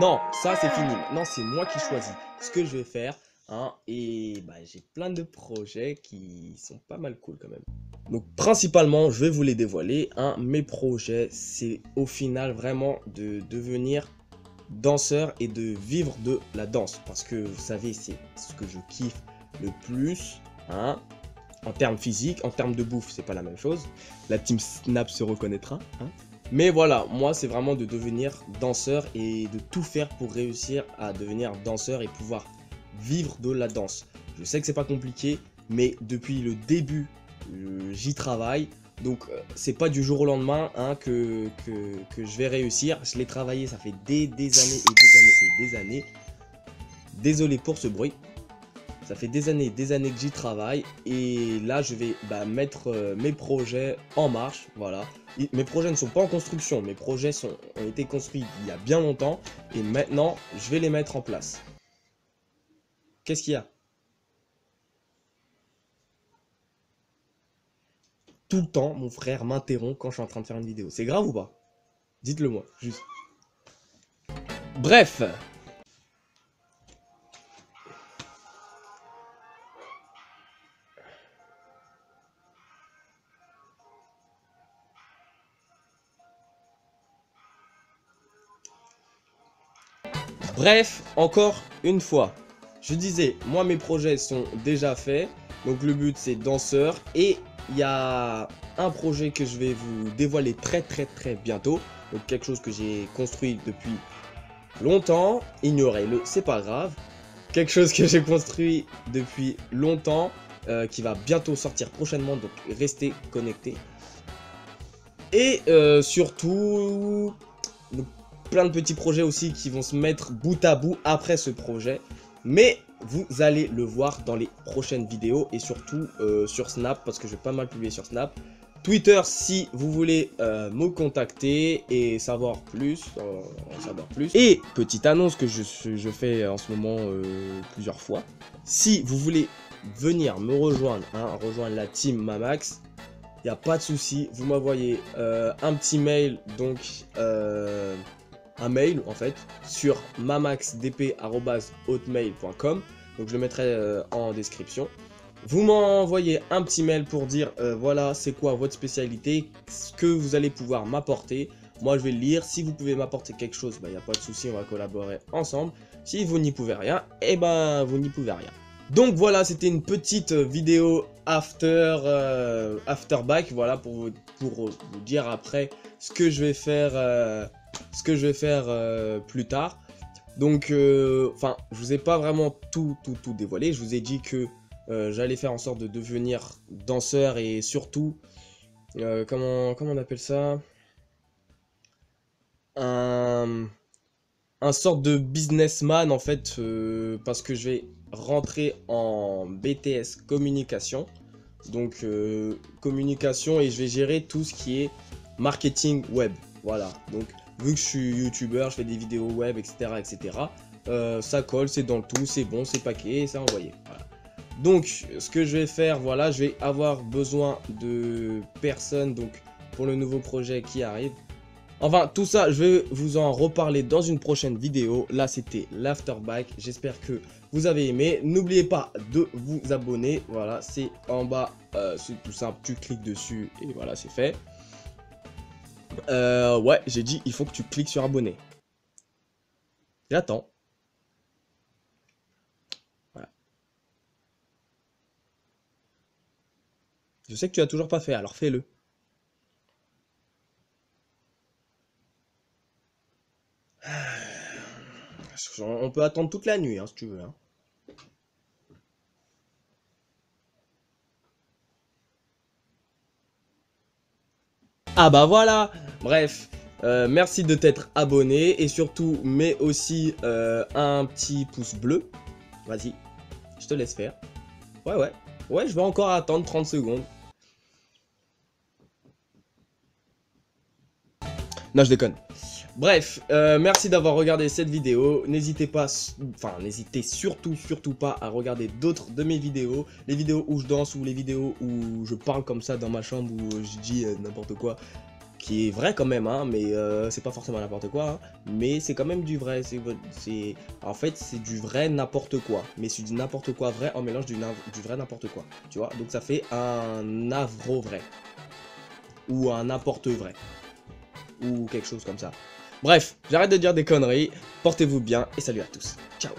Non, ça c'est fini. Non, c'est moi qui choisis ce que je vais faire. Hein, et bah, j'ai plein de projets qui sont pas mal cool quand même. Donc principalement, je vais vous les dévoiler. Hein, mes projets, c'est au final vraiment de devenir danseur et de vivre de la danse. Parce que vous savez, c'est ce que je kiffe le plus. Hein, en termes physiques, en termes de bouffe, c'est pas la même chose. La team Snap se reconnaîtra. Hein. Mais voilà, moi c'est vraiment de devenir danseur et de tout faire pour réussir à devenir danseur et pouvoir vivre de la danse. Je sais que c'est pas compliqué, mais depuis le début j'y travaille, donc c'est pas du jour au lendemain hein, que je vais réussir. Je l'ai travaillé, ça fait des années. Désolé pour ce bruit. Ça fait des années que j'y travaille et là je vais bah, mettre mes projets en marche. Voilà, mes projets ne sont pas en construction, mes projets ont été construits il y a bien longtemps et maintenant je vais les mettre en place. Qu'est-ce qu'il y a? Tout le temps, mon frère m'interrompt quand je suis en train de faire une vidéo. C'est grave ou pas? Dites-le moi, juste. Bref. Bref, encore une fois. Je disais, moi mes projets sont déjà faits, donc le but c'est danseur et il y a un projet que je vais vous dévoiler très bientôt, donc quelque chose que j'ai construit depuis longtemps, ignorez-le, c'est pas grave, quelque chose que j'ai construit depuis longtemps qui va bientôt sortir prochainement, donc restez connectés et surtout donc, plein de petits projets aussi qui vont se mettre bout à bout après ce projet. Mais vous allez le voir dans les prochaines vidéos et surtout sur Snap parce que je vais pas mal publier sur Snap. Twitter si vous voulez me contacter et savoir plus, Et petite annonce que je fais en ce moment plusieurs fois. Si vous voulez venir me rejoindre, hein, rejoindre la team Mamax, il n'y a pas de souci. Vous m'envoyez un petit mail donc... un mail en fait sur mamaxdp@hotmail.com, donc je le mettrai en description. Vous m'envoyez un petit mail pour dire voilà c'est quoi votre spécialité, ce que vous allez pouvoir m'apporter. Moi je vais le lire, si vous pouvez m'apporter quelque chose, il n'y a pas de souci, on va collaborer ensemble. Si vous n'y pouvez rien, et ben vous n'y pouvez rien. Donc voilà, c'était une petite vidéo after back, voilà pour vous dire après ce que je vais faire plus tard. Donc enfin je vous ai pas vraiment tout dévoilé. Je vous ai dit que j'allais faire en sorte de devenir danseur et surtout comment on appelle ça, un sorte de businessman en fait, parce que je vais rentrer en BTS communication, donc communication, et je vais gérer tout ce qui est marketing web. Voilà, donc vu que je suis youtubeur, je fais des vidéos web, etc. Ça colle, c'est dans le tout, c'est bon, c'est paquet, c'est envoyé. Voilà. Donc, ce que je vais faire, voilà, je vais avoir besoin de personnes donc pour le nouveau projet qui arrive. Enfin, tout ça, je vais vous en reparler dans une prochaine vidéo. Là, c'était l'afterback. J'espère que vous avez aimé. N'oubliez pas de vous abonner. Voilà, c'est en bas, c'est tout simple. Tu cliques dessus et voilà, c'est fait. Ouais, j'ai dit, il faut que tu cliques sur abonner. J'attends. Voilà. Je sais que tu as toujours pas fait, alors fais-le. On peut attendre toute la nuit, hein, si tu veux, hein. Ah bah voilà. Bref, merci de t'être abonné et surtout mets aussi un petit pouce bleu. Vas-y, je te laisse faire. Ouais, je vais encore attendre 30 secondes. Non, je déconne. Bref, merci d'avoir regardé cette vidéo. N'hésitez pas, enfin, n'hésitez surtout pas à regarder d'autres de mes vidéos. Les vidéos où je danse ou les vidéos où je parle comme ça dans ma chambre où je dis n'importe quoi. qui est vrai quand même, hein, mais c'est pas forcément n'importe quoi, hein, mais c'est quand même du vrai, en fait c'est du vrai n'importe quoi, mais c'est du n'importe quoi vrai en mélange du vrai n'importe quoi, tu vois, donc ça fait un avro vrai, ou un n'importe vrai, ou quelque chose comme ça. Bref, j'arrête de dire des conneries, portez-vous bien et salut à tous, ciao.